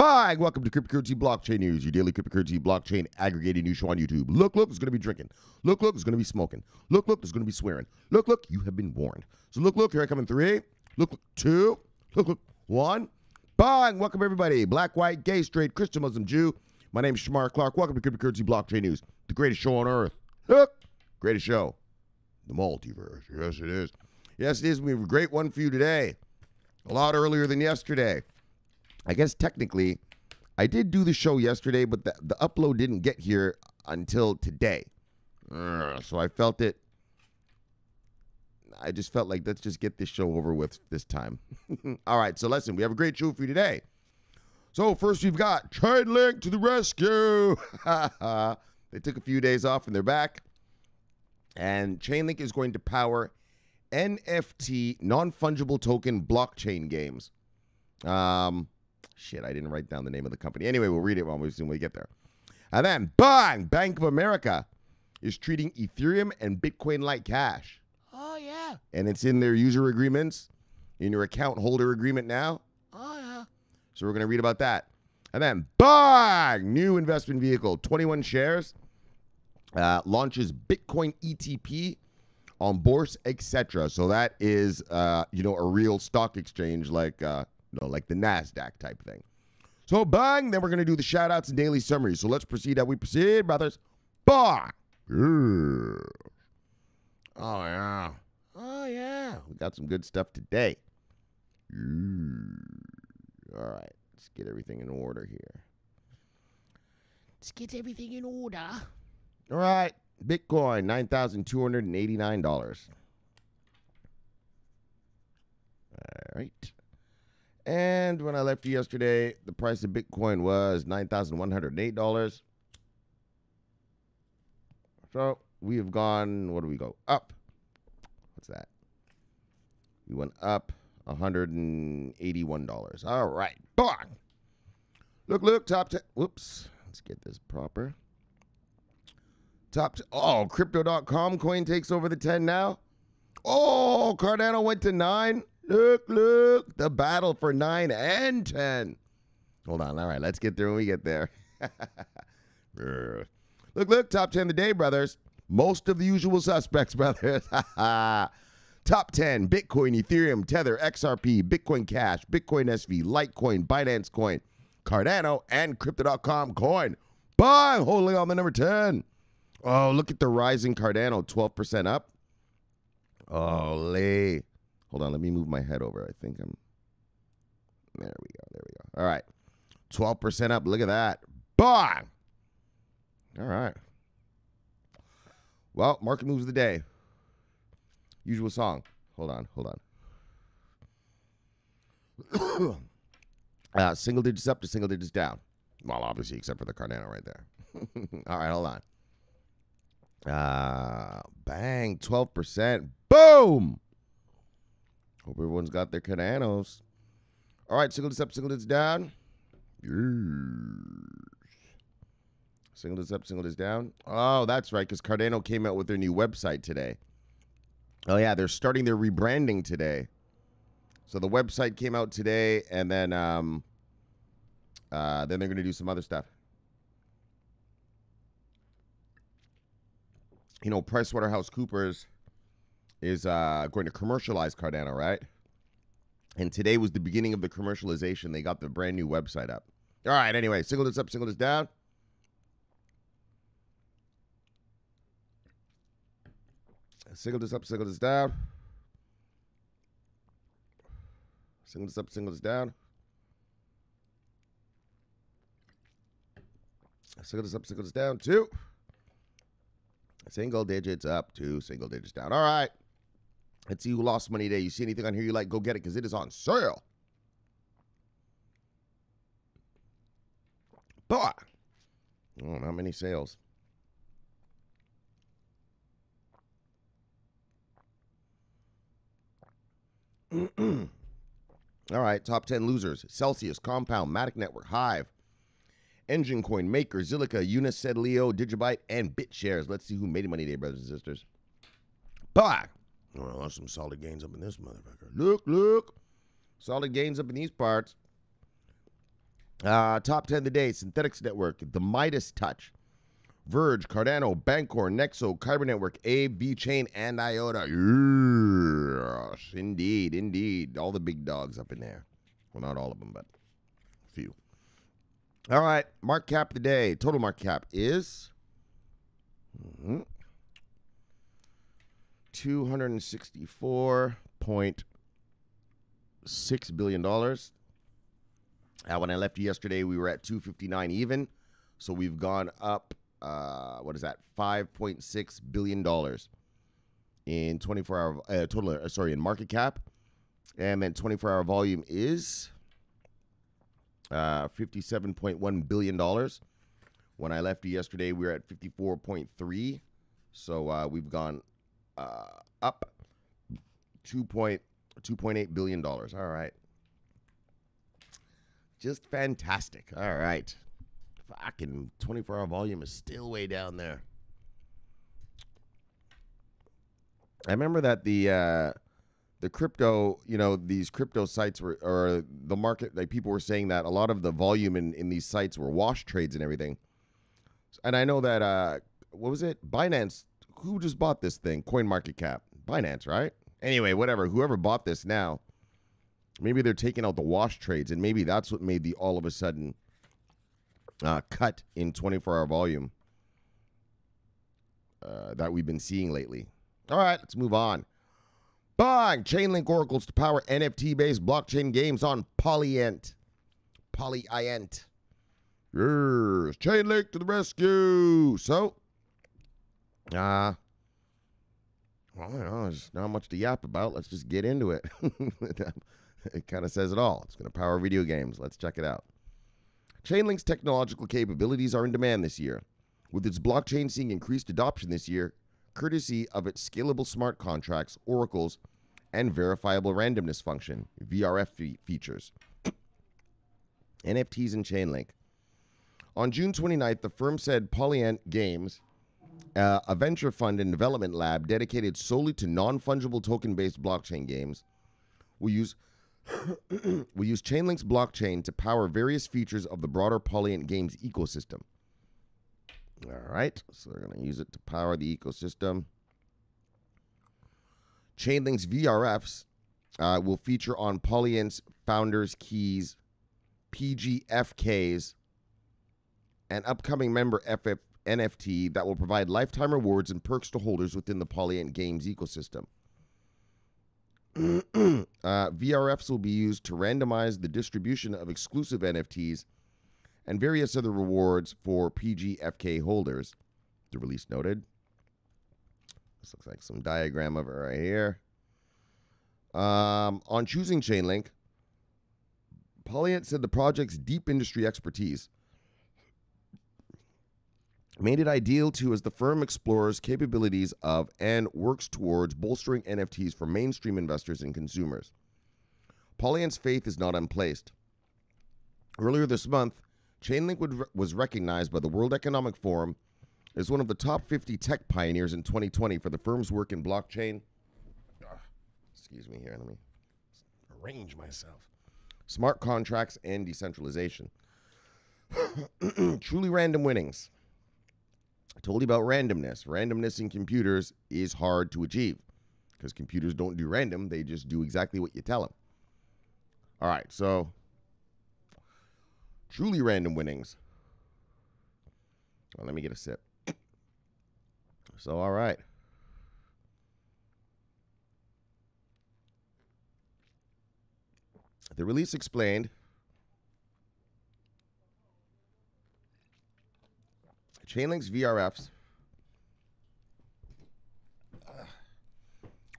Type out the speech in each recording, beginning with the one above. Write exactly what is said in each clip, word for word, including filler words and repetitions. Bye. Welcome to Cryptocurrency Blockchain News, your daily cryptocurrency blockchain aggregated news show on YouTube. Look, look, it's going to be drinking. Look, look, it's going to be smoking. Look, look, it's going to be swearing. Look, look, you have been warned. So look, look, here I come in three. Look, look, two. Look, look, one. Bye. Welcome, everybody. Black, white, gay, straight, Christian, Muslim, Jew. My name is Shomari Clarke. Welcome to Cryptocurrency Blockchain News, the greatest show on earth. Look, greatest show. The multiverse. Yes, it is. Yes, it is. We have a great one for you today. A lot earlier than yesterday. I guess technically, I did do the show yesterday, but the, the upload didn't get here until today. Ugh, so I felt it. I just felt like, let's just get this show over with this time. All right, so listen, we have a great show for you today. So first we've got Chainlink to the rescue. They took a few days off and they're back. And Chainlink is going to power N F T, non-fungible token blockchain games. Um... Shit, I didn't write down the name of the company. Anyway, we'll read it when we, when we get there. And then, bang, Bank of America is treating Ethereum and Bitcoin like cash. Oh, yeah. And it's in their user agreements, in your account holder agreement now. Oh, yeah. So we're going to read about that. And then, bang, new investment vehicle, twenty-one shares, uh, launches Bitcoin E T P on Bourse, et cetera. So that is, uh, you know, a real stock exchange like... Uh, No, like the NASDAQ type thing. So, bang, then we're going to do the shout-outs and daily summaries. So let's proceed how we proceed, brothers. Bang! Yeah. Oh, yeah. Oh, yeah. We got some good stuff today. Yeah. All right. Let's get everything in order here. Let's get everything in order. All right. Bitcoin, nine thousand two hundred eighty-nine dollars. All right. And when I left you yesterday, the price of Bitcoin was nine thousand one hundred eight dollars. So we have gone, what do we go? Up. What's that? We went up one hundred eighty-one dollars. All right. Bong. Look, look, top ten. Whoops. Let's get this proper. Top ten. Oh, Crypto dot com coin takes over the ten now. Oh, Cardano went to nine. Look, look, the battle for nine and ten. Hold on. All right, let's get there when we get there. Look, look, top ten today, brothers. Most of the usual suspects, brothers. Top ten, Bitcoin, Ethereum, Tether, X R P, Bitcoin Cash, Bitcoin S V, Litecoin, Binance Coin, Cardano, and Crypto dot com Coin. Buy, holding on the number ten. Oh, look at the rising Cardano, twelve percent up. Holy. Hold on, let me move my head over. I think I'm... There we go, there we go. All right. twelve percent up. Look at that. Bang! All right. Well, market moves of the day. Usual song. Hold on, hold on. uh, single digits up to single digits down. Well, obviously, except for the Cardano right there. All right, hold on. Uh, bang, twelve percent. Boom! Hope everyone's got their Cardanos. All right, single digits up, single digits down. Yes. Single digits up, single digits down. Oh, that's right, because Cardano came out with their new website today. Oh, yeah, they're starting their rebranding today. So the website came out today, and then, um, uh, then they're going to do some other stuff. You know, PricewaterhouseCoopers is uh, going to commercialize Cardano, right? And today was the beginning of the commercialization. They got the brand new website up. All right, anyway, single digits up, single digits down. Single digits up, single digits down. Single digits up, single digits down. Single digits up, single digits down, two. Single digits up, two, single digits down. All right. Let's see who lost money today. You see anything on here you like, go get it because it is on sale. Bah! Oh, not many sales. All right, top ten losers. Celsius, Compound, Matic Network, Hive, Engine Coin, Maker, Zilica, Unised, Leo, Digibyte, and BitShares. Let's see who made money today, brothers and sisters. Bah! Well, there's some solid gains up in this motherfucker. Look, look. Solid gains up in these parts. Uh, top ten of the day, Synthetics Network, The Midas Touch, Verge, Cardano, Bancor, Nexo, Kyber Network, A B Chain, and IOTA. Yes, indeed, indeed. All the big dogs up in there. Well, not all of them, but a few. All right, market cap of the day. Total market cap is mm-hmm, two hundred sixty-four point six billion dollars. Uh, when I left yesterday, we were at two fifty-nine even. So we've gone up, uh, what is that, five point six billion dollars in twenty-four hour uh, total, uh, sorry, in market cap. And then twenty-four hour volume is uh, fifty-seven point one billion dollars. When I left yesterday, we were at fifty-four point three. So uh, we've gone uh, up two point eight billion dollars. All right. Just fantastic. All right. Fucking twenty-four hour volume is still way down there. I remember that the uh, the crypto, you know, these crypto sites were, or the market, like people were saying that a lot of the volume in, in these sites were wash trades and everything. And I know that, uh, what was it? Binance, who just bought this thing? CoinMarketCap. Binance, right? Anyway, whatever. Whoever bought this now. Maybe they're taking out the wash trades, and maybe that's what made the all of a sudden uh, cut in twenty-four hour volume uh, that we've been seeing lately. All right, let's move on. Bang! Chainlink oracles to power N F T-based blockchain games on Polyient. Polyient. Yes, Chainlink to the rescue. So, ah. Uh, well, you know, there's not much to yap about. Let's just get into it. It kind of says it all. It's going to power video games. Let's check it out. Chainlink's technological capabilities are in demand this year, with its blockchain seeing increased adoption this year, courtesy of its scalable smart contracts, oracles, and verifiable randomness function, V R F fe features. N F Ts and Chainlink. On June twenty-ninth, the firm said Polyient Games, uh, a venture fund and development lab dedicated solely to non-fungible token-based blockchain games, will use... we use Chainlink's blockchain to power various features of the broader Polyient Games ecosystem. All right, so they're going to use it to power the ecosystem. Chainlink's V R Fs uh, will feature on Polyent's Founders Keys, P G F Ks, an upcoming member F F N F T that will provide lifetime rewards and perks to holders within the Polyient Games ecosystem. uh, V R Fs will be used to randomize the distribution of exclusive N F Ts and various other rewards for P G F K holders. The release noted. This looks like some diagram of it right here. Um, on choosing Chainlink, Polyient said the project's deep industry expertise made it ideal to as the firm explores capabilities of and works towards bolstering N F Ts for mainstream investors and consumers. Polyent's faith is not unplaced. Earlier this month, Chainlink would, was recognized by the World Economic Forum as one of the top fifty tech pioneers in twenty twenty for the firm's work in blockchain. Excuse me here, let me arrange myself. Smart contracts and decentralization. Truly random winnings. I told you about randomness. Randomness in computers is hard to achieve because computers don't do random. They just do exactly what you tell them. All right, so truly random winnings. Well, let me get a sip. So, all right. The release explained... Chainlink's V R Fs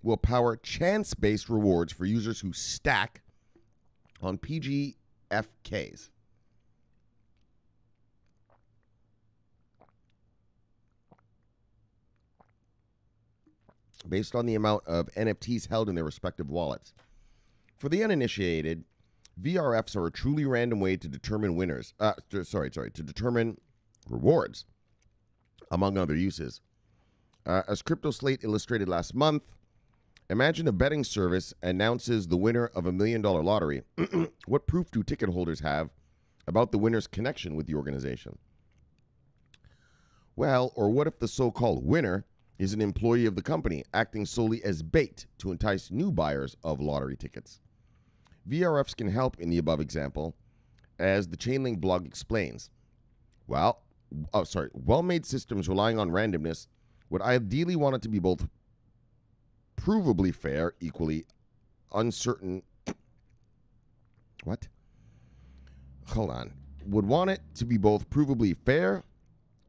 will power chance-based rewards for users who stack on P G F Ks. Based on the amount of N F Ts held in their respective wallets. For the uninitiated, V R Fs are a truly random way to determine winners. Uh, sorry, sorry, to determine rewards, among other uses. Uh, as Crypto Slate illustrated last month, imagine a betting service announces the winner of a million dollar lottery. What proof do ticket holders have about the winner's connection with the organization. Well, or what if the so-called winner is an employee of the company acting solely as bait to entice new buyers of lottery tickets? V R Fs can help in the above example, as the Chainlink blog explains. Well, oh, sorry, well-made systems relying on randomness would ideally want it to be both provably fair, equally uncertain. What? Hold on. Would want it to be both provably fair,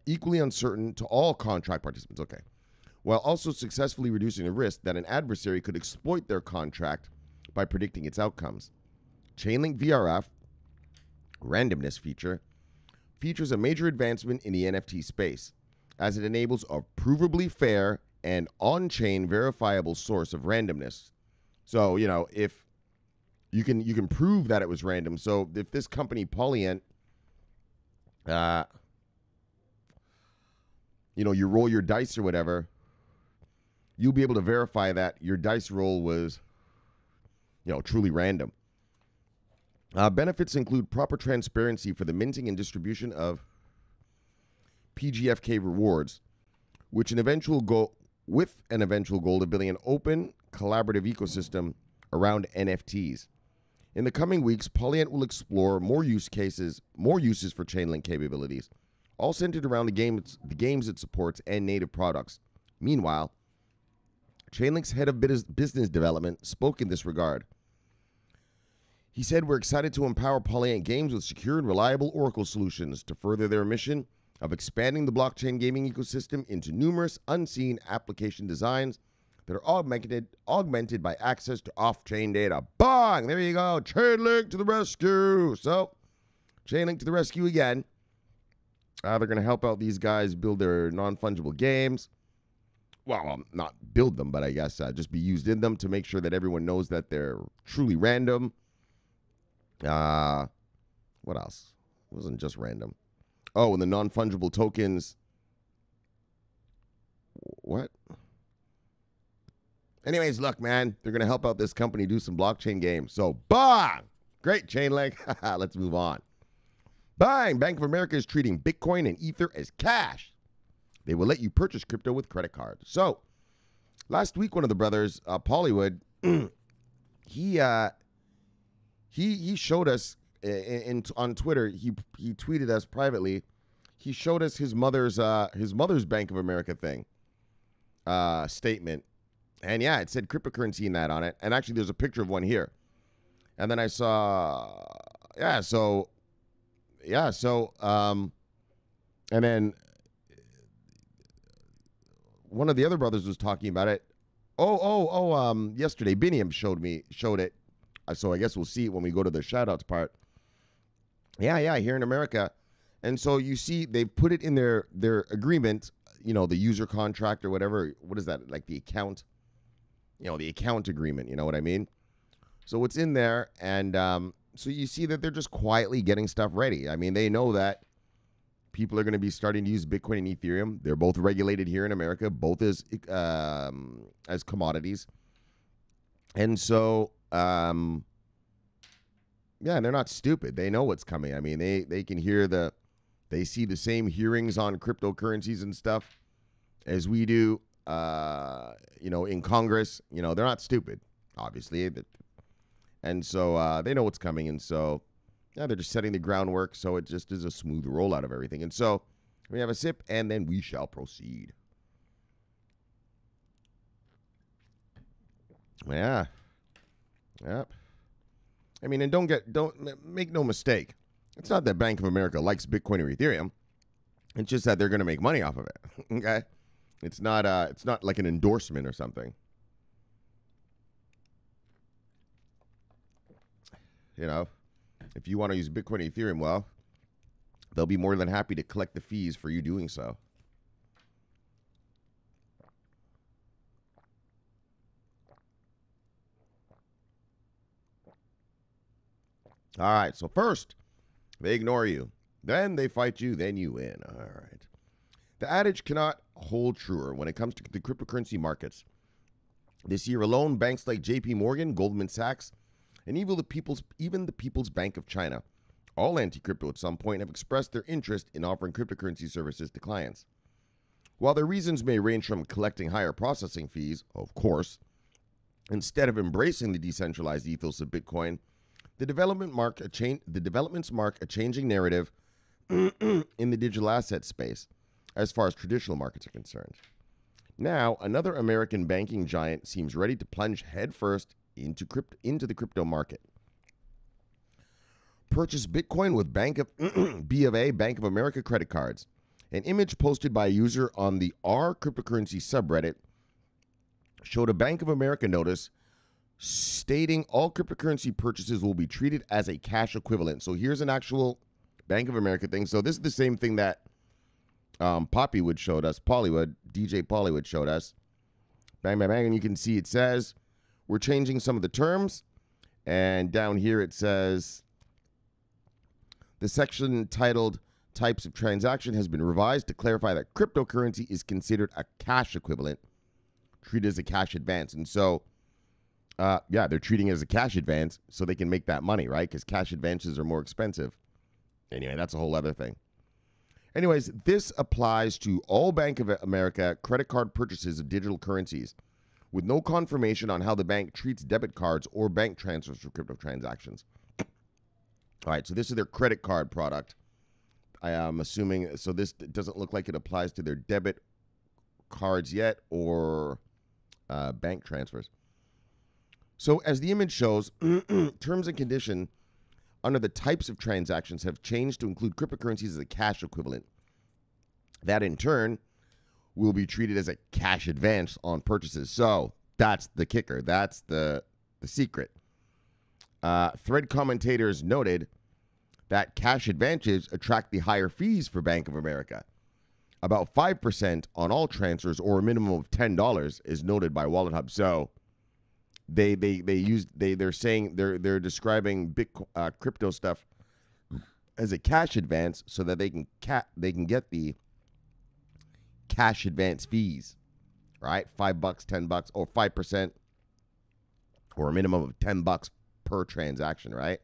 equally uncertain to all contract participants. Okay. While also successfully reducing the risk that an adversary could exploit their contract by predicting its outcomes. Chainlink V R F randomness feature features a major advancement in the N F T space, as it enables a provably fair and on-chain verifiable source of randomness. So, you know, if you can you can prove that it was random. So if this company Polyient, uh, you know, you roll your dice or whatever, you'll be able to verify that your dice roll was, you know, truly random. Uh, benefits include proper transparency for the minting and distribution of P G F K rewards, which an eventual goal with an eventual goal to building an open, collaborative ecosystem around N F Ts. In the coming weeks, Polyient will explore more use cases, more uses for Chainlink capabilities, all centered around the games, the games it supports and native products. Meanwhile, Chainlink's head of business development spoke in this regard. He said, "We're excited to empower Polyient Games with secure and reliable Oracle solutions to further their mission of expanding the blockchain gaming ecosystem into numerous unseen application designs that are augmented, augmented by access to off-chain data." Bang! There you go. Chainlink to the rescue. So, Chainlink to the rescue again. Uh, they're going to help out these guys build their non-fungible games. Well, um, not build them, but I guess uh, just be used in them to make sure that everyone knows that they're truly random. Uh, what else? It wasn't just random. Oh, and the non-fungible tokens. What? Anyways, look, man, they're going to help out this company do some blockchain games. So, bang! Great, Chainlink. Let's move on. Bang! Bank of America is treating Bitcoin and Ether as cash. They will let you purchase crypto with credit cards. So, last week, one of the brothers, uh, Pollywood, he, uh, he he showed us in, in, on Twitter. He he tweeted us privately. He showed us his mother's uh, his mother's Bank of America thing uh, statement, and yeah, it said cryptocurrency and that on it. And actually, there's a picture of one here. And then I saw, yeah, so, yeah, so, um, and then. One of the other brothers was talking about it. Oh, oh, oh, um, yesterday, Biniam showed me, showed it. So I guess we'll see it when we go to the shout-outs part. Yeah, yeah, here in America. And so you see they've put it in their, their agreement, you know, the user contract or whatever. What is that, like the account? You know, the account agreement, you know what I mean? So it's in there, and um, so you see that they're just quietly getting stuff ready. I mean, they know that people are going to be starting to use Bitcoin and Ethereum. They're both regulated here in America, both as um, as commodities. And so, um, yeah, they're not stupid. They know what's coming. I mean, they they can hear the, they see the same hearings on cryptocurrencies and stuff as we do, uh, you know, in Congress. You know, they're not stupid, obviously. And so uh, they know what's coming. And so... yeah, they're just setting the groundwork, so it just is a smooth rollout of everything. And so we have a sip, and then we shall proceed. Yeah. Yep. I mean, and don't get, don't, make no mistake. It's not that Bank of America likes Bitcoin or Ethereum. It's just that they're going to make money off of it, okay? It's not, uh, it's not like an endorsement or something. You know? If you want to use Bitcoin and Ethereum, well, they'll be more than happy to collect the fees for you doing so. All right, so first, they ignore you. Then they fight you. Then you win. All right. The adage cannot hold truer when it comes to the cryptocurrency markets. This year alone, banks like J P Morgan, Goldman Sachs, and even the People's, even the People's Bank of China All anti-crypto at some point have expressed their interest in offering cryptocurrency services to clients. While their reasons may range from collecting higher processing fees, of course, instead of embracing the decentralized ethos of Bitcoin, the, development mark a cha- the developments mark a changing narrative in the digital asset space as far as traditional markets are concerned. Now, another American banking giant seems ready to plunge headfirst into, crypt- into the crypto market. Purchase Bitcoin with Bank of B of A Bank of America credit cards. An image posted by a user on the R cryptocurrency subreddit showed a Bank of America notice stating all cryptocurrency purchases will be treated as a cash equivalent. So here's an actual Bank of America thing. So this is the same thing that um, Poppywood showed us, Pollywood, D J Pollywood showed us. Bang, bang, bang. And you can see it says, we're changing some of the terms. And down here it says... The section titled Types of Transaction has been revised to clarify that cryptocurrency is considered a cash equivalent, treated as a cash advance. And so, uh, yeah, they're treating it as a cash advance so they can make that money, right? Because cash advances are more expensive. Anyway, that's a whole other thing. Anyways, this applies to all Bank of America credit card purchases of digital currencies with no confirmation on how the bank treats debit cards or bank transfers for crypto transactions. All right, so this is their credit card product. I am assuming, so this doesn't look like it applies to their debit cards yet or uh, bank transfers. So as the image shows, terms and condition under the types of transactions have changed to include cryptocurrencies as a cash equivalent. That in turn will be treated as a cash advance on purchases. So that's the kicker. That's the, the secret. Uh, thread commentators noted that cash advances attract the higher fees for Bank of America. About five percent on all transfers or a minimum of ten dollars is noted by Wallet Hub. So they they they used they they're saying they're they're describing Bitcoin, uh, crypto stuff as a cash advance so that they can ca- they can get the cash advance fees, right? five bucks, ten bucks or five percent or a minimum of ten bucks. Per transaction, right?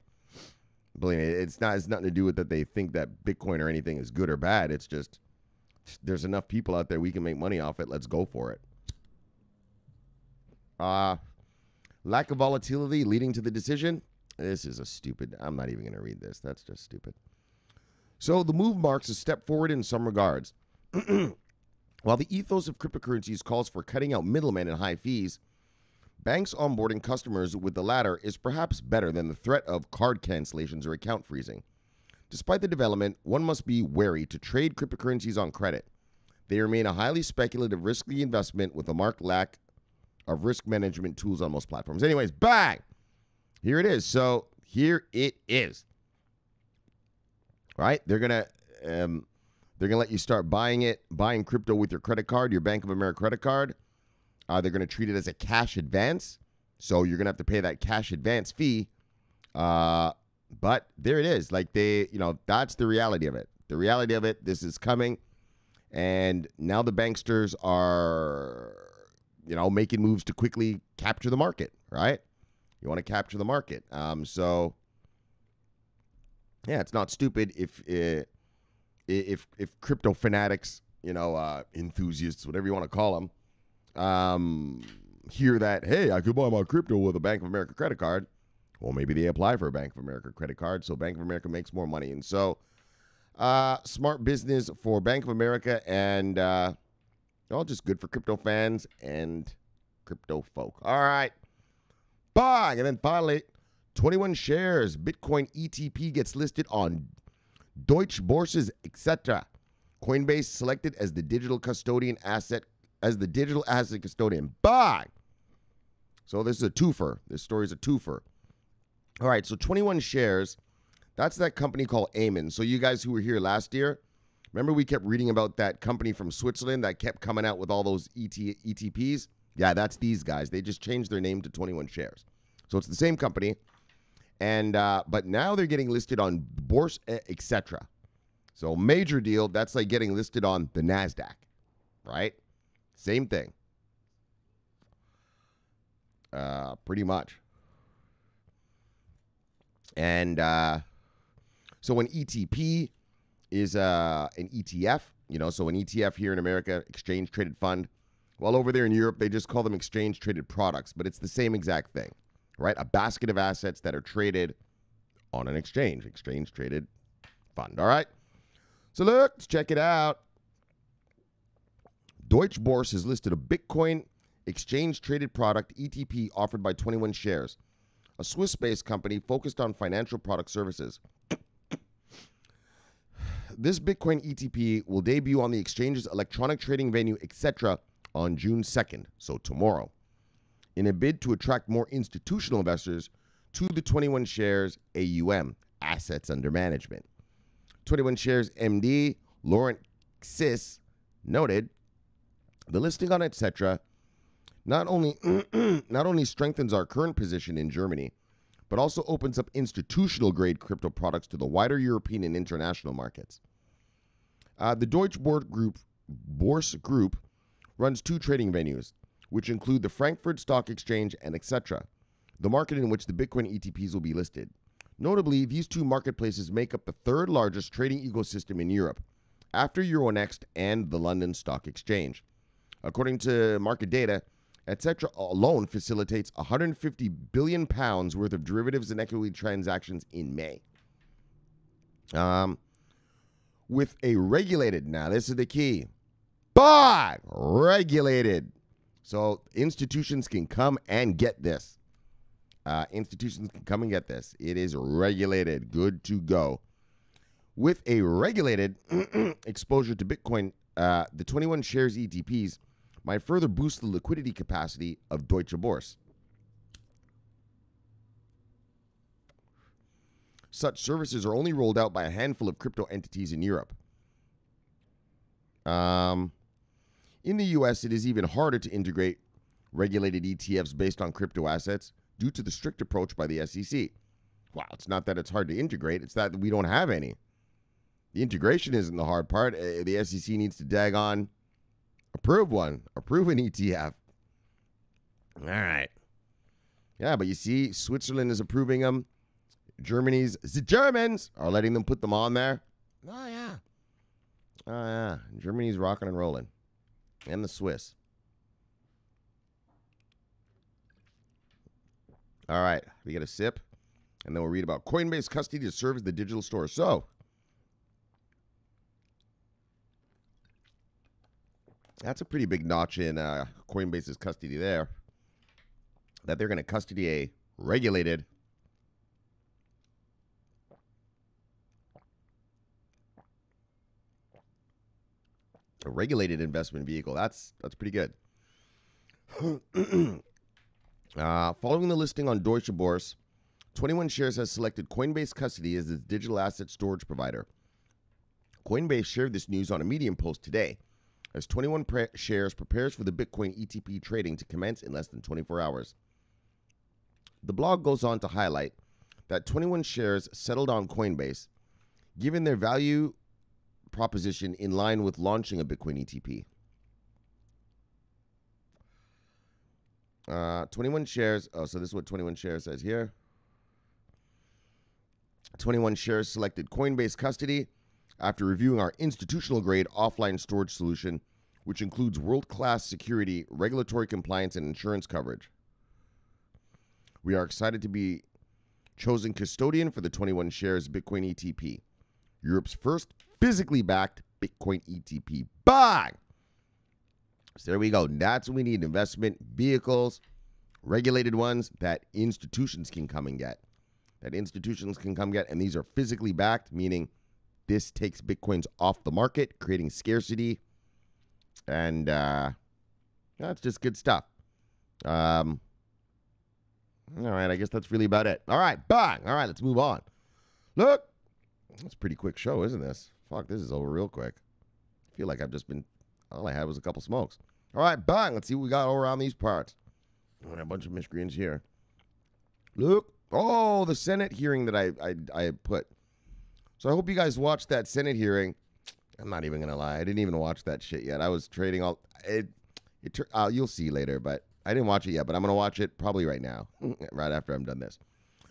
Believe me, it's not. It's nothing to do with that they think that Bitcoin or anything is good or bad. It's just there's enough people out there we can make money off it. Let's go for it. Uh, lack of volatility leading to the decision. This is a stupid. I'm not even going to read this. That's just stupid. So the move marks a step forward in some regards. While the ethos of cryptocurrencies calls for cutting out middlemen and high fees, banks onboarding customers with the latter is perhaps better than the threat of card cancellations or account freezing. Despite the development, one must be wary to trade cryptocurrencies on credit. They remain a highly speculative, risky investment with a marked lack of risk management tools on most platforms. Anyways, bang! Here it is. So here it is. All right? They're gonna um, they're gonna let you start buying it, buying crypto with your credit card, your Bank of America credit card. Uh, they're going to treat it as a cash advance, so you're going to have to pay that cash advance fee. Uh, but there it is. Like they, you know, that's the reality of it. The reality of it, this is coming. And now the banksters are, you know, making moves to quickly capture the market, right? You want to capture the market. Um, so, yeah, it's not stupid if it, if if crypto fanatics, you know, uh, enthusiasts, whatever you want to call them, Um, hear that, hey, I could buy my crypto with a Bank of America credit card. Well, maybe they apply for a Bank of America credit card, so Bank of America makes more money. And so, uh, smart business for Bank of America and uh, all just good for crypto fans and crypto folk. All right. Bang! And then finally, twenty-one shares. Bitcoin E T P gets listed on Deutsche Börse's Xetra. Coinbase selected as the digital custodian asset as the digital asset custodian. Bye! So this is a twofer. This story is a twofer. All right, so twenty-one shares. That's that company called Amon. So you guys who were here last year, remember we kept reading about that company from Switzerland that kept coming out with all those E T P s? Yeah, that's these guys. They just changed their name to twenty-one shares. So it's the same company. and uh, But now they're getting listed on Börse, et cetera. So major deal. That's like getting listed on the NASDAQ, right? Same thing. Uh, pretty much. And uh, So an E T P is uh, an E T F, you know, so an E T F here in America, exchange traded fund. While over there in Europe, they just call them exchange traded products, but it's the same exact thing, right? A basket of assets that are traded on an exchange, exchange traded fund, all right? So look, let's check it out. Deutsche Börse has listed a Bitcoin exchange traded product, E T P, offered by twenty-one shares, a Swiss-based company focused on financial product services. This Bitcoin E T P will debut on the exchange's electronic trading venue, Xetra, on June second, so tomorrow, in a bid to attract more institutional investors to the twenty-one shares A U M, Assets Under Management. twenty-one shares M D, Laurent Sis, noted, the listing on Xetra not only, not only strengthens our current position in Germany, but also opens up institutional-grade crypto products to the wider European and international markets. Uh, the Deutsche Börse Group, Börse Group runs two trading venues, which include the Frankfurt Stock Exchange and Xetra, the market in which the Bitcoin E T Ps will be listed. Notably, these two marketplaces make up the third largest trading ecosystem in Europe, after Euronext and the London Stock Exchange. According to market data, Xetra alone facilitates one hundred fifty billion pounds worth of derivatives and equity transactions in May. Um, with a regulated, now this is the key, but regulated. So institutions can come and get this. Uh, institutions can come and get this. It is regulated, good to go. With a regulated exposure to Bitcoin, uh, the twenty-one shares E T Ps might further boost the liquidity capacity of Deutsche Börse. Such services are only rolled out by a handful of crypto entities in Europe. Um, in the U S, it is even harder to integrate regulated E T Fs based on crypto assets due to the strict approach by the S E C. Well, it's not that it's hard to integrate, it's that we don't have any. The integration isn't the hard part. Uh, the S E C needs to dag on approve one, approve an E T F. All right. Yeah, but you see, Switzerland is approving them. Germany's, the Germans are letting them put them on there. Oh, yeah. Oh, yeah. Germany's rocking and rolling. And the Swiss. All right. We get a sip. And then we'll read about Coinbase custody to serve as the digital store. So, that's a pretty big notch in uh, Coinbase's custody there, that they're going to custody a regulated a regulated investment vehicle. That's that's pretty good. uh, following the listing on Deutsche Börse, twenty-one shares has selected Coinbase Custody as its digital asset storage provider. Coinbase shared this news on a Medium post today, as twenty-one shares prepares for the Bitcoin E T P trading to commence in less than twenty-four hours. The blog goes on to highlight that twenty-one shares settled on Coinbase, given their value proposition in line with launching a Bitcoin E T P. Uh, twenty-one shares, oh, so this is what twenty-one shares says here. twenty-one shares selected Coinbase Custody after reviewing our institutional-grade offline storage solution, which includes world-class security, regulatory compliance, and insurance coverage. We are excited to be chosen custodian for the twenty-one shares Bitcoin E T P, Europe's first physically backed Bitcoin E T P. Bang! So there we go. That's what we need, investment vehicles, regulated ones that institutions can come and get. That institutions can come get, and these are physically backed, meaning this takes Bitcoins off the market, creating scarcity, and uh, that's just good stuff. Um, all right, I guess that's really about it. All right, bang! All right, let's move on. Look, that's a pretty quick show, isn't this? Fuck, this is over real quick. I feel like I've just been, all I had was a couple smokes. All right, bang! Let's see what we got around these parts. A bunch of miscreants here. Look, oh, the Senate hearing that I, I, I put. So I hope you guys watched that Senate hearing. I'm not even going to lie. I didn't even watch that shit yet. I was trading all... It, it, uh, you'll see later, but I didn't watch it yet, but I'm going to watch it probably right now, right after I'm done this.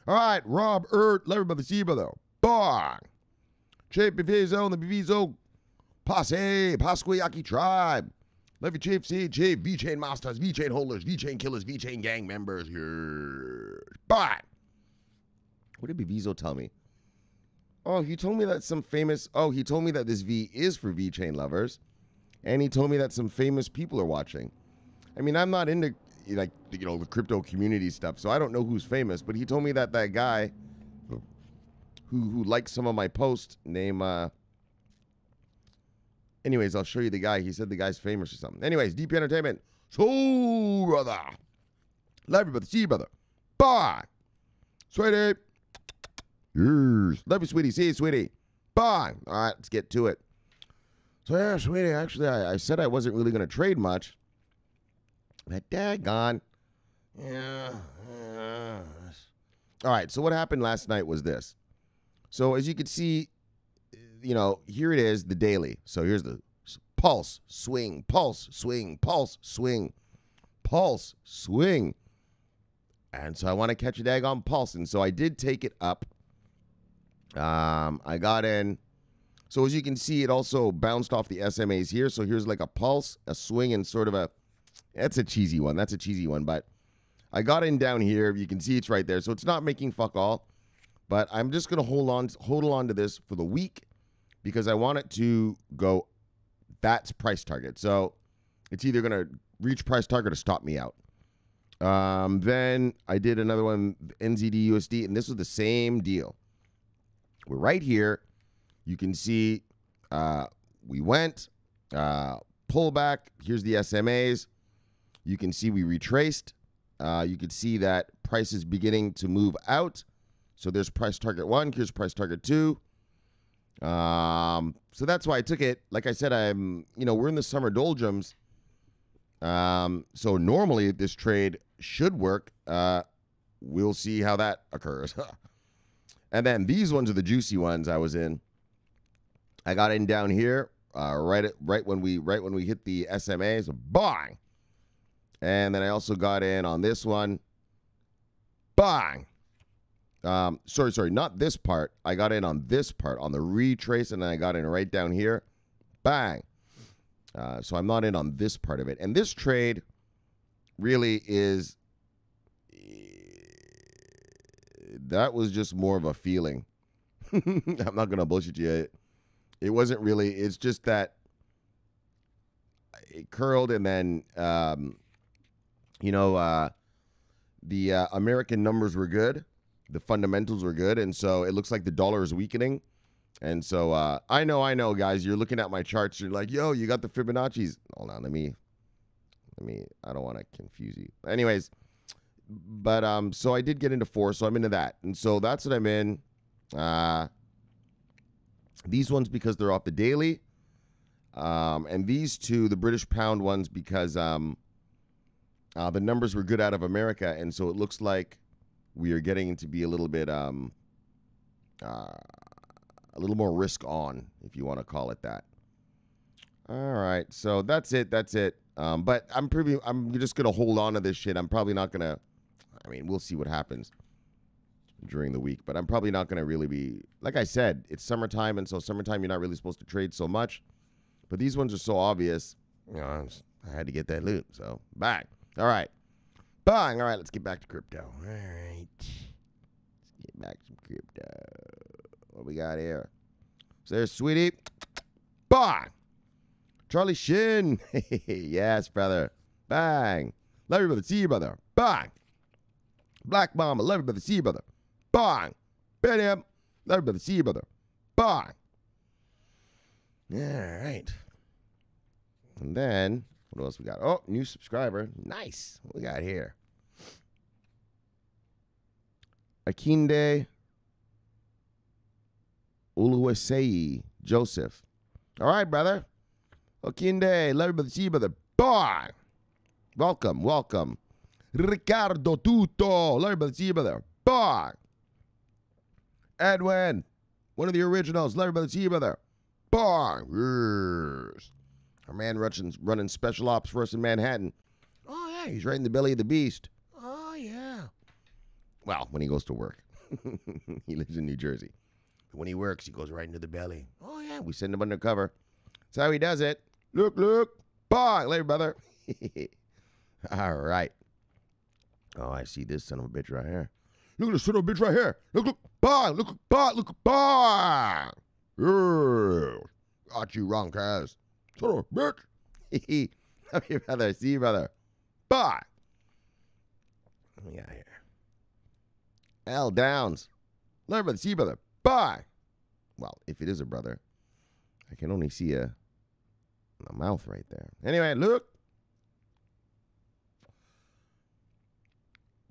All right, Rob, Ert, love you, brother. See you, brother. Bye. Chip Bivizo and the Bivizo Posse, Pasquiaki Tribe. Love you, Chief. See you, Chief. V-Chain Masters, V-Chain Holders, V-Chain Killers, V-Chain Gang Members. Yeah. But what did Bivizo tell me? Oh, he told me that some famous... Oh, he told me that this V is for V-Chain lovers. And he told me that some famous people are watching. I mean, I'm not into, like, you know, the crypto community stuff, so I don't know who's famous. But he told me that that guy who, who liked some of my posts named... Uh, Anyways, I'll show you the guy. He said the guy's famous or something. Anyways, D P Entertainment. So, brother. Love you, brother. See you, brother. Bye. Sweetie. Yes. Love you, sweetie. See you, sweetie. Bye. All right, let's get to it. So, yeah, sweetie, actually, I, I said I wasn't really going to trade much. But daggone. Yeah. yeah. All right, so what happened last night was this. So, as you can see, you know, here it is, the daily. So here's the pulse, swing, pulse, swing, pulse, swing, pulse, swing. And so I want to catch a daggone pulse. And so I did take it up. Um, I got in. So as you can see, it also bounced off the S M As here. So here's like a pulse, a swing, and sort of a, that's a cheesy one. That's a cheesy one. But I got in down here. You can see it's right there. So it's not making fuck all. But I'm just going to hold on, hold on to this for the week, because I want it to go, that's price target. So it's either going to reach price target or stop me out. Um, then I did another one, N Z D U S D, and this was the same deal. We're right here. You can see uh, we went, uh, pullback. Here's the S M As. You can see we retraced. Uh, you can see that price is beginning to move out. So there's price target one. Here's price target two. Um, so that's why I took it. Like I said, I'm, you know, we're in the summer doldrums. Um, so normally this trade should work. Uh, we'll see how that occurs. And then these ones are the juicy ones I was in. I got in down here, uh, right at, right when we, right when we hit the S M As, bang. And then I also got in on this one, bang. Um, sorry, sorry, not this part. I got in on this part, on the retrace, and then I got in right down here. Bang. Uh, so I'm not in on this part of it. And this trade really is, that was just more of a feeling. I'm not going to bullshit you. It, it wasn't really, it's just that it curled and then, um, you know, uh, the uh, American numbers were good. The fundamentals were good, and so it looks like the dollar is weakening. And so uh, I know, I know, guys, you're looking at my charts. You're like, yo, you got the Fibonacci's. Hold on, let me, let me, I don't want to confuse you. Anyways, but um, so I did get into four, so I'm into that. And so that's what I'm in. Uh, these ones because they're off the daily. Um, and these two, the British pound ones, because um, uh, the numbers were good out of America. And so it looks like we are getting to be a little bit, um, uh, a little more risk on, if you want to call it that. All right, so that's it, that's it. Um, but I'm pretty, I'm just gonna hold on to this shit. I'm probably not gonna. I mean, we'll see what happens during the week, but I'm probably not gonna really be. Like I said, it's summertime, and so summertime you're not really supposed to trade so much. But these ones are so obvious. You know, I had to get that loot, so bang. All right. Bang! All right, let's get back to crypto. All right. Let's get back to crypto. What we got here? So there's Sweetie. Bang! Charlie Shin. Yes, brother. Bang. Love you, brother. See you, brother. Bang. Black Mama. Love you, brother. See you, brother. Bang. Biniam. Love you, brother. See you, brother. Bang. All right. And then... what else we got? Oh, new subscriber. Nice. What we got here? Akinde Uluwasei Joseph. All right, brother. Akinde. Love you, brother. See you, brother. Bye. Welcome. Welcome. Ricardo Tuto. Love you, brother. See you, brother. Bye. Edwin. One of the originals. Love you, brother. See you, brother. Bye. Yes. Our man Russian's running special ops for us in Manhattan. Oh, yeah, he's right in the belly of the beast. Oh, yeah. Well, when he goes to work. He lives in New Jersey. When he works, he goes right into the belly. Oh, yeah, we send him undercover. That's how he does it. Look, look. Bong. Later, brother. All right. Oh, I see this son of a bitch right here. Look at this son of a bitch right here. Look, look. Bong. Look, bong. Look, bong. Yeah. Got you wrong, Kaz. Son of a bitch. Hee hee. Brother. See you, brother. Bye. What we got here? L Downs. Learn brother, see you, brother. Bye. Well, if it is a brother, I can only see a, a mouth right there. Anyway, look.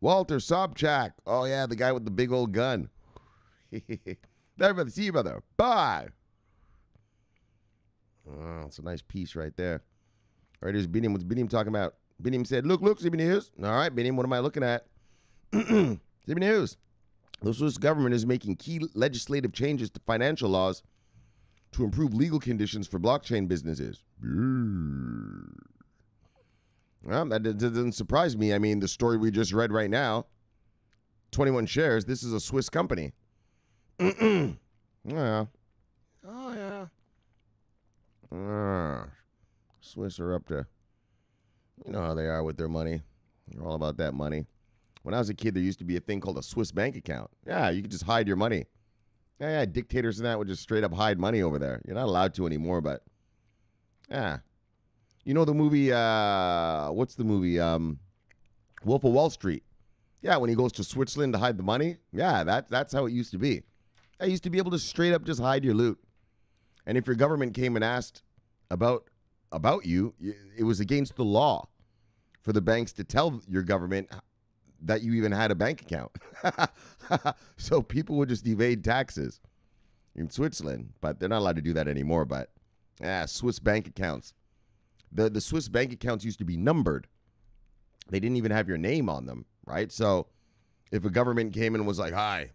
Walter Sobchak. Oh, yeah, the guy with the big old gun. Learn brother, see you, brother. Bye. Oh, it's a nice piece right there. All right, here's Biniam. What's Biniam talking about? Biniam said, look, look, C B N News. All right, Biniam, what am I looking at? C B N News. The Swiss government is making key legislative changes to financial laws to improve legal conditions for blockchain businesses. Well, that doesn't surprise me. I mean, the story we just read right now, twenty-one shares, this is a Swiss company. Yeah. Oh, yeah. Uh, Swiss are up to, you know how they are with their money. They're all about that money. When I was a kid, there used to be a thing called a Swiss bank account. Yeah, you could just hide your money. Yeah, yeah, dictators and that would just straight up hide money over there. You're not allowed to anymore, but yeah. You know the movie, uh, what's the movie? Um, Wolf of Wall Street. Yeah, when he goes to Switzerland to hide the money. Yeah, that, that's how it used to be. I used to be able to straight up just hide your loot. And if your government came and asked about about you, it was against the law for the banks to tell your government that you even had a bank account. So people would just evade taxes in Switzerland, but they're not allowed to do that anymore. But yeah, Swiss bank accounts. The, the Swiss bank accounts used to be numbered. They didn't even have your name on them, right? So if a government came and was like, hi,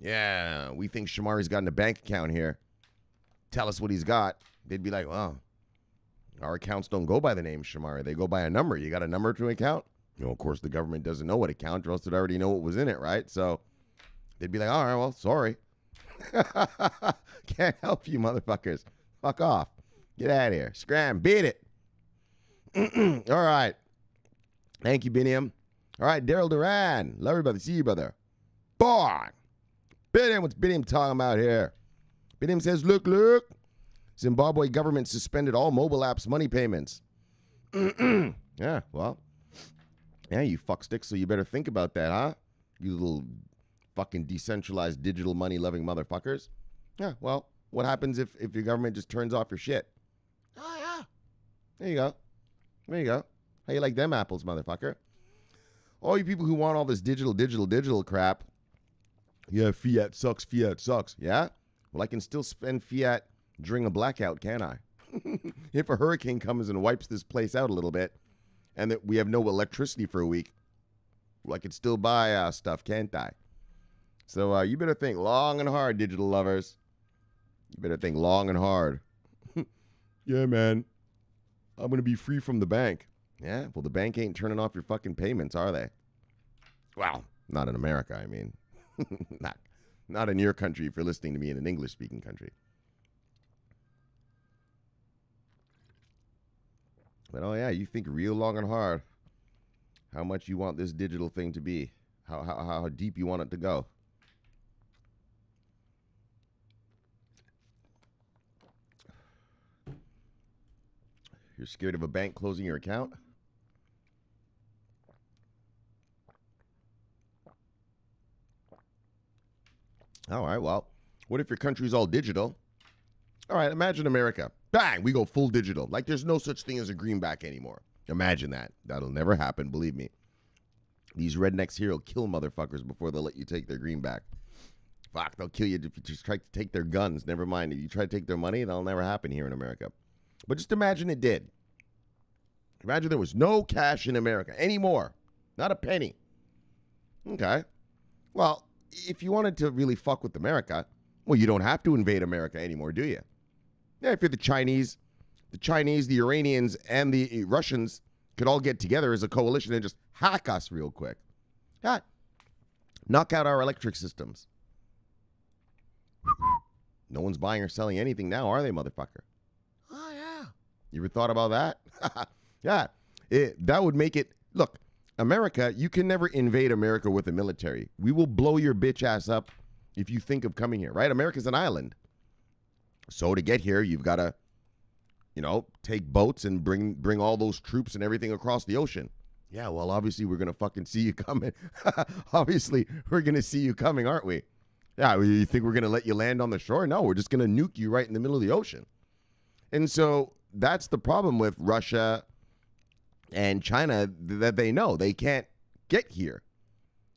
yeah, we think Shomari's gotten a bank account here. Tell us what he's got. They'd be like, well, our accounts don't go by the name Shomari. They go by a number. You got a number to an account? You know, of course, the government doesn't know what account, or else they'd already know what was in it, right? So they'd be like, all right, well, sorry. Can't help you, motherfuckers. Fuck off. Get out of here. Scram. Beat it. All right. Thank you, Biniam. All right, Daryl Duran. Love you, brother. See you, brother. Bye. Biniam, what's Biniam talking about here? Biniam says, look, look. Zimbabwe government suspended all mobile apps money payments. Yeah, well. Yeah, you fuck sticks, so you better think about that, huh? You little fucking decentralized digital money-loving motherfuckers. Yeah, well, what happens if, if your government just turns off your shit? Oh, yeah. There you go. There you go. How you like them apples, motherfucker? All you people who want all this digital, digital, digital crap. Yeah, fiat sucks, fiat sucks. Yeah? Well, I can still spend fiat during a blackout, can I? If a hurricane comes and wipes this place out a little bit, and that we have no electricity for a week, well, I could still buy uh, stuff, can't I? So uh, you better think long and hard, digital lovers. You better think long and hard. Yeah, man. I'm going to be free from the bank. Yeah? Well, the bank ain't turning off your fucking payments, are they? Well, not in America, I mean. not, not in your country if you're listening to me in an English-speaking country. But, oh, yeah, you think real long and hard how much you want this digital thing to be, how how, how deep you want it to go. You're scared of a bank closing your account? All right, well, what if your country's all digital? All right, imagine America. Bang, we go full digital. Like there's no such thing as a greenback anymore. Imagine that. That'll never happen, believe me. These rednecks here will kill motherfuckers before they'll let you take their greenback. Fuck, they'll kill you if you just try to take their guns. Never mind. If you try to take their money, that'll never happen here in America. But just imagine it did. Imagine there was no cash in America anymore. Not a penny. Okay. Well, if you wanted to really fuck with America, well, you don't have to invade America anymore, do you? Yeah, if you're the Chinese, the Chinese, the Iranians, and the Russians could all get together as a coalition and just hack us real quick. Yeah. Knock out our electric systems. No one's buying or selling anything now, are they, motherfucker? Oh, yeah. You ever thought about that? Yeah. It, that would make it... Look, America, you can never invade America with the military. We will blow your bitch ass up if you think of coming here, right? America's an island. So to get here, you've got to, you know, take boats and bring bring all those troops and everything across the ocean. Yeah, well, obviously we're going to fucking see you coming. Obviously, we're going to see you coming, aren't we? Yeah, you think we're going to let you land on the shore? No, we're just going to nuke you right in the middle of the ocean. And so that's the problem with Russia and China, that they know they can't get here,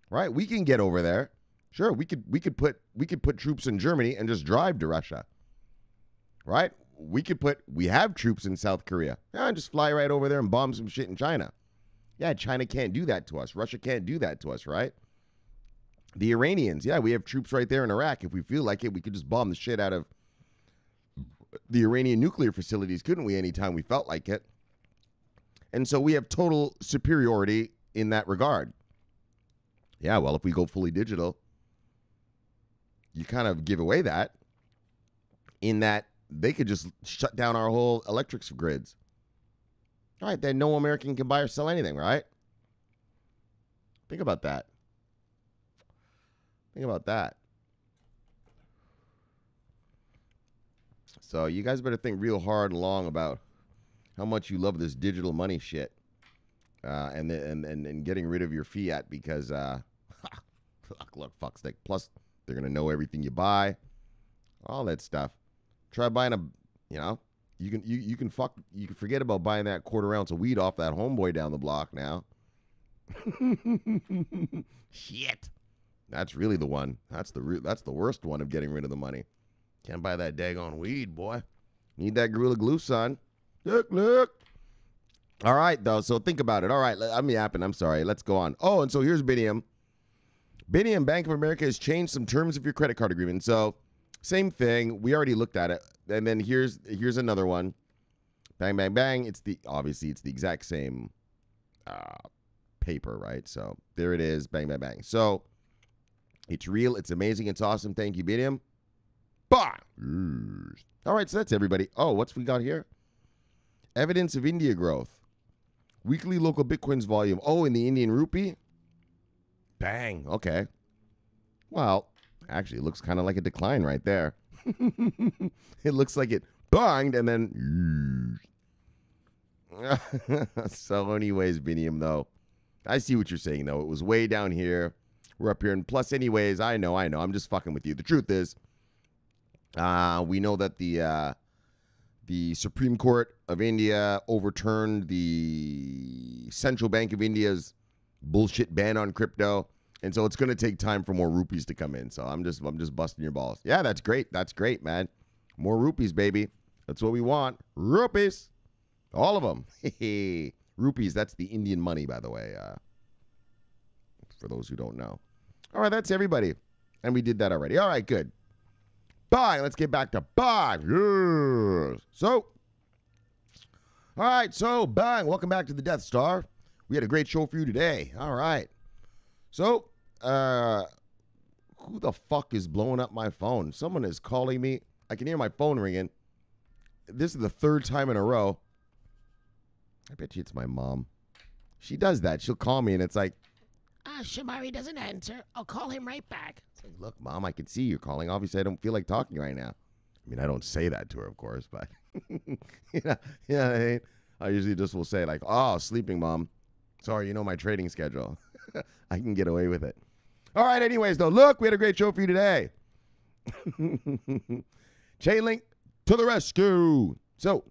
right? We can get over there. Sure, we could we could put we could put troops in Germany and just drive to Russia, right? We could put we have troops in South Korea. Yeah, and just fly right over there and bomb some shit in China. Yeah, China can't do that to us. Russia can't do that to us, right? The Iranians, yeah, we have troops right there in Iraq. If we feel like it, we could just bomb the shit out of the Iranian nuclear facilities, couldn't we, anytime we felt like it? And so we have total superiority in that regard. Yeah, well, if we go fully digital, you kind of give away that, in that they could just shut down our whole electric grids. All right, then no American can buy or sell anything, right? Think about that. Think about that. So you guys better think real hard and long about how much you love this digital money shit, uh, and, the, and and and getting rid of your fiat, because uh, look, fuck stick. Plus, they're gonna know everything you buy, all that stuff. Try buying a, you know, you can you you can fuck you can forget about buying that quarter ounce of weed off that homeboy down the block now. Shit, that's really the one. That's the re- that's the worst one of getting rid of the money. Can't buy that daggone weed, boy. Need that Gorilla Glue, son. Look, look. All right, though. So think about it. All right, I'm yapping. I'm sorry. Let's go on. Oh, and so here's Biniam. Biniam, Bank of America has changed some terms of your credit card agreement. So same thing. We already looked at it. And then here's here's another one. Bang, bang, bang. It's the obviously it's the exact same uh, paper, right? So there it is. Bang, bang, bang. So it's real. It's amazing. It's awesome. Thank you, Biniam. Bah! All right, so that's everybody. Oh, what's we got here? Evidence of India growth. Weekly local Bitcoin's volume. Oh, in the Indian rupee? Bang. Okay. Well, actually, it looks kind of like a decline right there. It looks like it banged and then... So anyways, Biniam, though. I see what you're saying, though. It was way down here. We're up here. And plus, anyways, I know, I know. I'm just fucking with you. The truth is, Uh, we know that the uh, the Supreme Court of India overturned the Central Bank of India's bullshit ban on crypto, and so it's going to take time for more rupees to come in. So I'm just I'm just busting your balls. Yeah, that's great. That's great, man. More rupees, baby. That's what we want. Rupees, all of them. Hey, rupees. That's the Indian money, by the way. Uh, for those who don't know. All right, that's everybody, and we did that already. All right, good. Bye. Let's get back to bye. Yes. So, all right. So, bye. Welcome back to the Death Star. We had a great show for you today. All right. So, uh, who the fuck is blowing up my phone? Someone is calling me. I can hear my phone ringing. This is the third time in a row. I bet you it's my mom. She does that. She'll call me and it's like, ah, Shomari doesn't answer. I'll call him right back. Look, Mom, I can see you're calling. Obviously, I don't feel like talking right now. I mean, I don't say that to her, of course, but you know, you know what I mean? I usually just will say, like, oh, sleeping, Mom. Sorry, you know my trading schedule. I can get away with it. All right, anyways, though, look, we had a great show for you today. Chainlink to the rescue. So,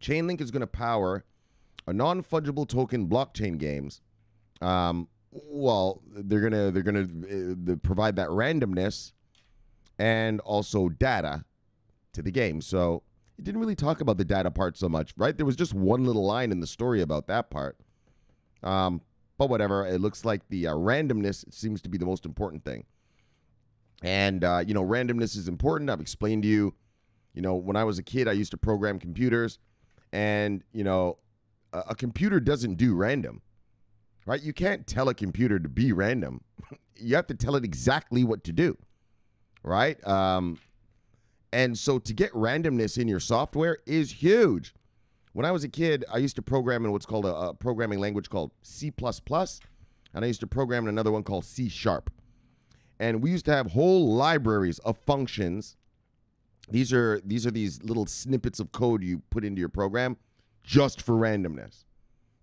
Chainlink is going to power a non-fungible token blockchain games. Um... Well, they're gonna they're gonna uh, they provide that randomness and also data to the game. So it didn't really talk about the data part so much, right? There was just one little line in the story about that part. Um, but whatever. It looks like the uh, randomness seems to be the most important thing. And uh, you know, randomness is important. I've explained to you. You know, when I was a kid, I used to program computers, and you know, a, a computer doesn't do random. Right? You can't tell a computer to be random. You have to tell it exactly what to do, right? Um, And so to get randomness in your software is huge. When I was a kid, I used to program in what's called a, a programming language called C plus plus, and I used to program in another one called C sharp. And we used to have whole libraries of functions. These are, these are these little snippets of code you put into your program just for randomness.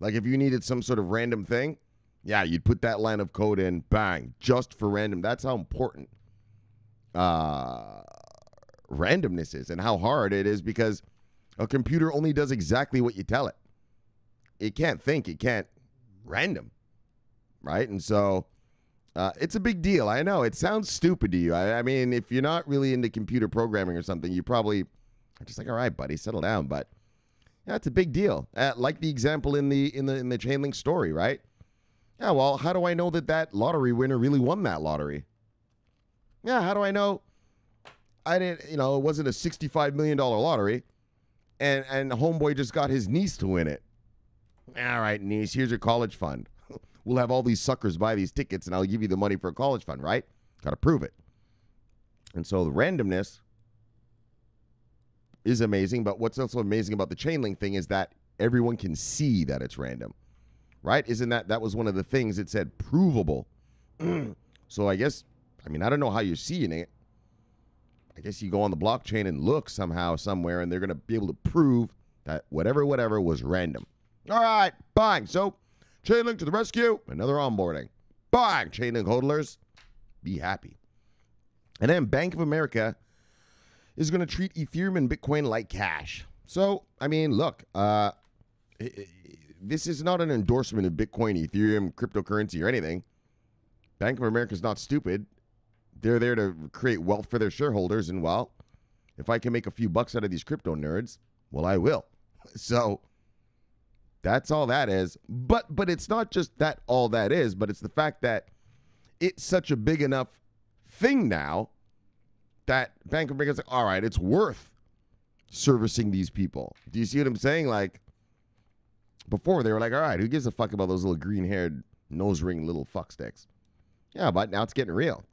Like if you needed some sort of random thing, yeah, you'd put that line of code in, bang, just for random. That's how important uh, randomness is and how hard it is, because a computer only does exactly what you tell it. It can't think, it can't random, right? And so uh, it's a big deal. I know, it sounds stupid to you. I, I mean, if you're not really into computer programming or something, you probably are just like, all right, buddy, settle down. But that's a big deal. Uh, like the example in the, in the, in the Chainlink story, right? Yeah, well, how do I know that that lottery winner really won that lottery? Yeah, how do I know I didn't, you know, it wasn't a sixty-five million dollar lottery and, and homeboy just got his niece to win it. All right, niece, here's your college fund. We'll have all these suckers buy these tickets and I'll give you the money for a college fund, right? Got to prove it. And so the randomness is amazing, but what's also amazing about the Chainlink thing is that everyone can see that it's random. Right? Isn't that, that was one of the things it said, provable. So I guess, I mean, I don't know how you're seeing it. I guess you go on the blockchain and look somehow, somewhere, and they're going to be able to prove that whatever, whatever was random. All right, bang. So Chainlink to the rescue, another onboarding. Bang, Chainlink hodlers, be happy. And then Bank of America is going to treat Ethereum and Bitcoin like cash. So, I mean, look, uh, it, it, this is not an endorsement of Bitcoin, Ethereum, cryptocurrency, or anything. Bank of America is not stupid. They're there to create wealth for their shareholders. And, well, if I can make a few bucks out of these crypto nerds, well, I will. So that's all that is. But but it's not just that all that is, but it's the fact that it's such a big enough thing now that Bank of America's like, all right, it's worth servicing these people. Do you see what I'm saying? Like, before, they were like, all right, who gives a fuck about those little green-haired, nose-ring little fuck sticks? Yeah, but now it's getting real.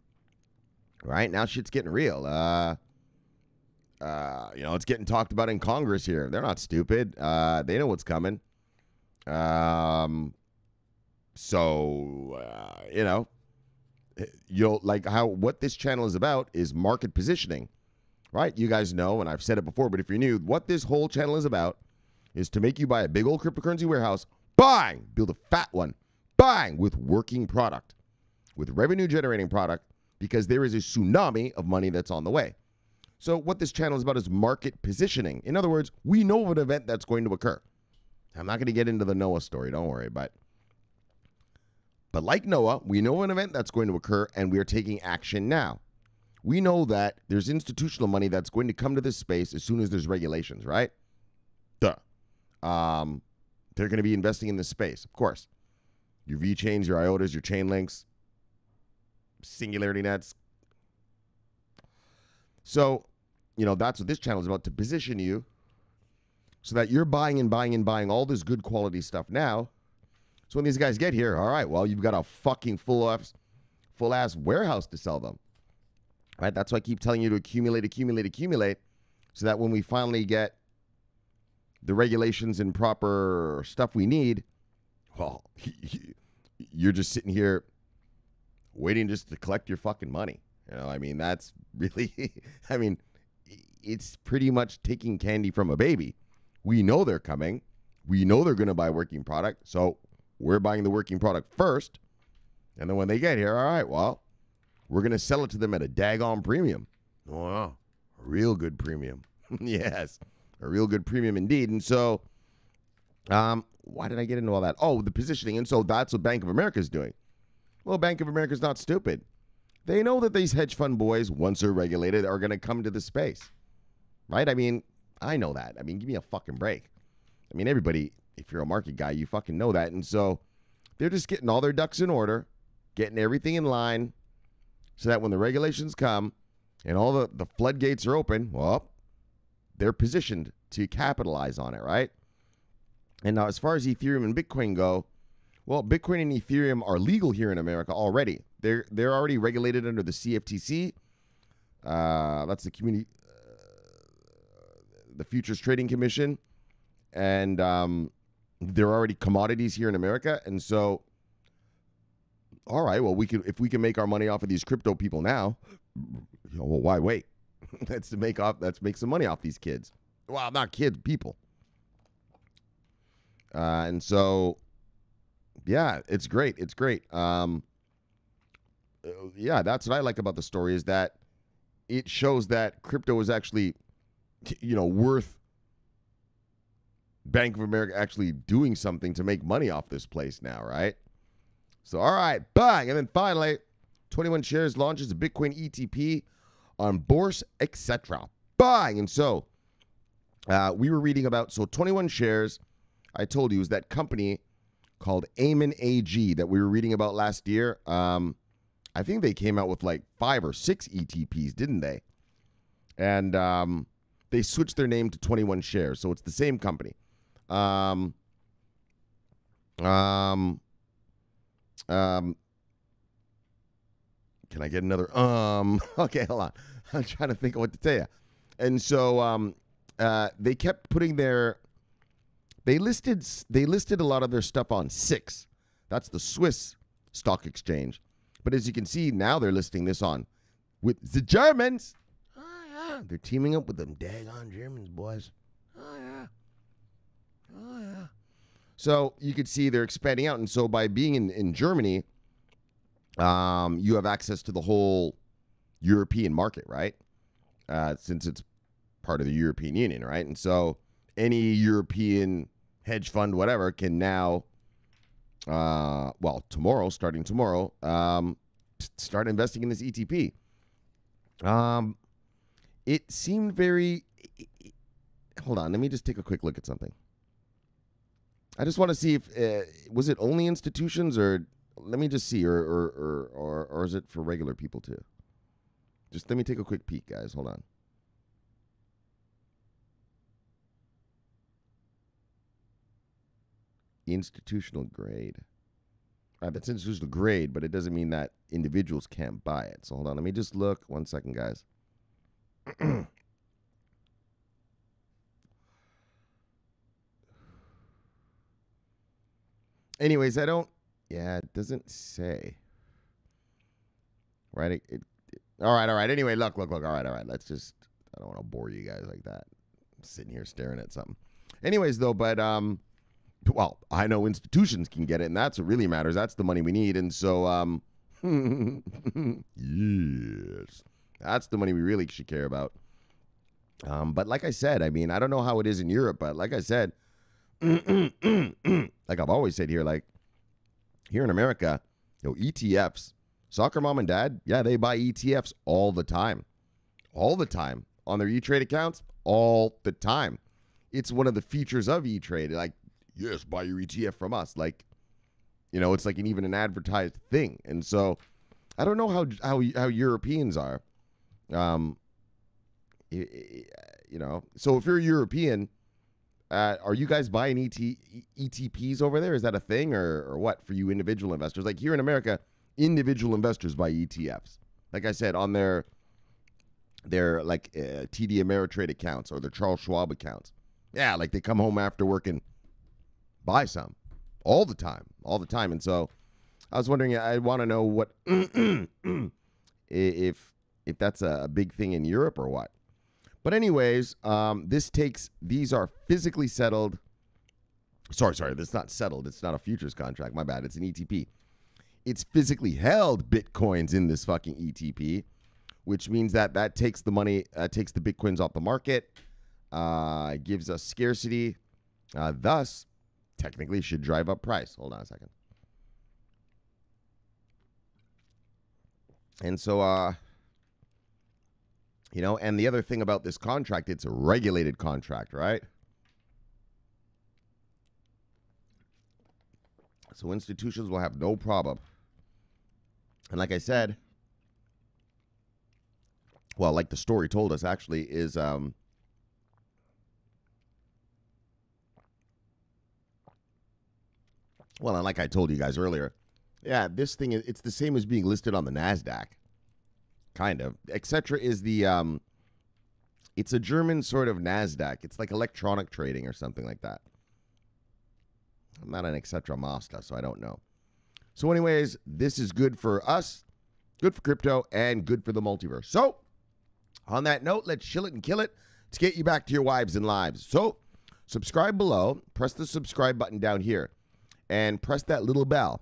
Right? Now shit's getting real. Uh, uh, you know, it's getting talked about in Congress here. They're not stupid. Uh, they know what's coming. Um, so, uh, you know, you'll, like, how what this channel is about is market positioning. Right? You guys know, and I've said it before, but if you're new, what this whole channel is about is to make you buy a big old cryptocurrency warehouse, bang, build a fat one, bang, with working product, with revenue-generating product, because there is a tsunami of money that's on the way. So what this channel is about is market positioning. In other words, we know of an event that's going to occur. I'm not going to get into the Noah story, don't worry, but, but like Noah, we know of an event that's going to occur, and we are taking action now. We know that there's institutional money that's going to come to this space as soon as there's regulations, right? Duh. Um, they're going to be investing in this space, of course. Your V-chains, your I O T As, your Chainlinks, Singularity Nets. So, you know, that's what this channel is about, to position you so that you're buying and buying and buying all this good quality stuff now. So when these guys get here, all right, well, you've got a fucking full-ass full ass warehouse to sell them. All right, that's why I keep telling you to accumulate, accumulate, accumulate, so that when we finally get the regulations and proper stuff we need, well, you're just sitting here waiting just to collect your fucking money. You know, I mean, that's really, I mean, it's pretty much taking candy from a baby. We know they're coming. We know they're going to buy working product. So we're buying the working product first. And then when they get here, all right, well, we're going to sell it to them at a daggone premium. Wow. A real good premium. Yes. A real good premium indeed. And so, um, why did I get into all that? Oh, the positioning. And so that's what Bank of America is doing. Well, Bank of America is not stupid. They know that these hedge fund boys, once they're regulated, are going to come to the space. Right? I mean, I know that. I mean, give me a fucking break. I mean, everybody, if you're a market guy, you fucking know that. And so they're just getting all their ducks in order, getting everything in line, so that when the regulations come and all the, the floodgates are open, well, they're positioned to capitalize on it, right? And now as far as Ethereum and Bitcoin go, well, Bitcoin and Ethereum are legal here in America already. They're, they're already regulated under the C F T C. Uh, that's the community, uh, the Futures Trading Commission, and um, they're already commodities here in America. And so, all right, well, we could, if we can make our money off of these crypto people now, you know, well, why wait? That's to make off. Let's make some money off these kids. Well, not kids, people. Uh, and so, yeah, it's great. It's great. Um, yeah, that's what I like about the story, is that it shows that crypto is actually, you know, worth Bank of America actually doing something to make money off this place now, right? So, all right, bang. And then finally, twenty-one Shares launches a Bitcoin E T P on Bourse, et cetera. Bang. And so uh, we were reading about, so twenty-one Shares, I told you, is that company called Amon A G that we were reading about last year. Um, I think they came out with like five or six E T Ps, didn't they? And um, they switched their name to twenty-one Shares. So it's the same company. Um, um, um, can I get another? Um, okay, hold on. I'm trying to think of what to tell you. And so um, uh, they kept putting their, they listed, they listed a lot of their stuff on SIX. That's the Swiss stock exchange. But as you can see, now they're listing this on with the Germans. Oh, yeah. They're teaming up with them daggone Germans, boys. Oh, yeah. Oh, yeah. So you could see they're expanding out. And so by being in, in Germany, um, you have access to the whole European market, right? Uh, since it's part of the European Union, right? And so any European hedge fund, whatever, can now... Uh, well, tomorrow, starting tomorrow, um, start investing in this E T P. Um, it seemed very, hold on, let me just take a quick look at something. I just want to see if, uh, was it only institutions, or let me just see, or, or, or, or, or is it for regular people too? Just let me take a quick peek, guys. Hold on. Institutional grade. All right, that's institutional grade, but it doesn't mean that individuals can't buy it. So hold on, let me just look one second, guys. Anyways, I don't, yeah, it doesn't say. Right? It, it, it, all right, all right. Anyway, look, look, look. All right, all right. Let's just, I don't want to bore you guys like that. I'm sitting here staring at something. Anyways, though, but, um, well, I know institutions can get it, and that's what really matters. That's the money we need. And so, um, yes, that's the money we really should care about. Um, but like I said, I mean, I don't know how it is in Europe, but like I said, like I've always said here, like here in America, you know, E T Fs, soccer mom and dad, yeah, they buy E T Fs all the time, all the time on their E-Trade accounts, all the time. It's one of the features of E-Trade, like, yes, buy your E T F from us. Like, you know, it's like an even an advertised thing. And so I don't know how how, how Europeans are. Um, you, you know, so if you're European, uh, are you guys buying E T Ps over there? Is that a thing, or, or what for you individual investors? Like here in America, individual investors buy E T Fs. Like I said, on their, their like uh, T D Ameritrade accounts or their Charles Schwab accounts. Yeah, like they come home after work and buy some all the time, all the time. And so I was wondering, I want to know what, if, if that's a big thing in Europe or what, but anyways, um, this takes, these are physically settled. Sorry, sorry. That's not settled. It's not a futures contract. My bad. It's an E T P. It's physically held Bitcoins in this fucking E T P, which means that that takes the money, uh, takes the Bitcoins off the market, uh, gives us scarcity, uh, thus, technically should drive up price. Hold on a second. And so, uh, you know, and the other thing about this contract, it's a regulated contract, right? So institutions will have no problem. And like I said, well, like the story told us actually is, um, well, and like I told you guys earlier, yeah, this thing, it's the same as being listed on the NASDAQ, kind of. Xetra is the um, It's a German sort of NASDAQ. It's like electronic trading or something like that. I'm not an Xetra master, so I don't know. So anyways, this is good for us, good for crypto, and good for the multiverse. So on that note, let's chill it and kill it to get you back to your wives and lives. So subscribe below, press the subscribe button down here, and press that little bell.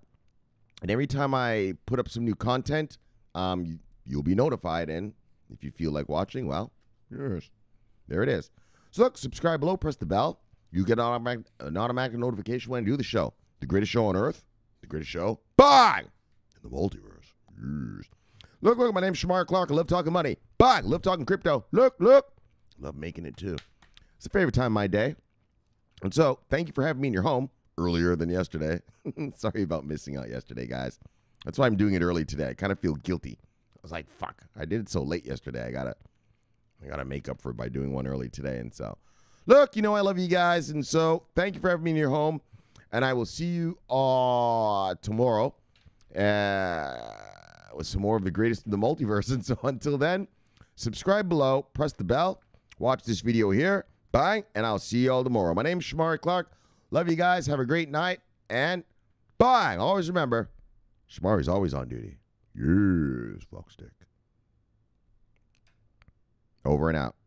And every time I put up some new content, um, you'll be notified. And if you feel like watching, well, yes, there it is. So look, subscribe below, press the bell. You get an automatic, an automatic notification when I do the show. The greatest show on earth. The greatest show. Bye! In the multiverse. Yes. Look, look, my name's Shomari Clarke. I love talking money. Bye! Love talking crypto. Look, look. Love making it too. It's a favorite time of my day. And so, thank you for having me in your home earlier than yesterday. Sorry about missing out yesterday, guys. That's why I'm doing it early today. I kind of feel guilty. I was like, fuck. I did it so late yesterday. I gotta, I gotta make up for it by doing one early today. And so, look, you know I love you guys, and so thank you for having me in your home, and I will see you uh, tomorrow uh, with some more of the greatest in the multiverse. And so until then, subscribe below, press the bell, watch this video here, bye, and I'll see you all tomorrow. My name is Shomari Clarke. Love you guys. Have a great night, and bye. Always remember, Shomari's always on duty. Yes, fuck stick. Over and out.